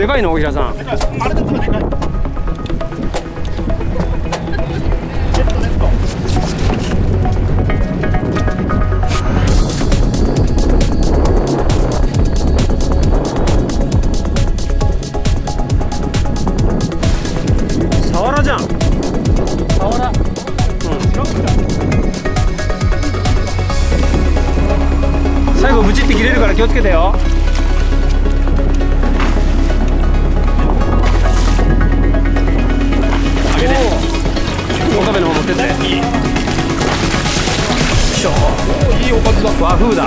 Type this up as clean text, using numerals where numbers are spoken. でかいの大平さん。あれだったらでかい。サワラじゃん。サワラ。うん。最後ブチって切れるから気をつけてよ。いいおかずだ。和風だ。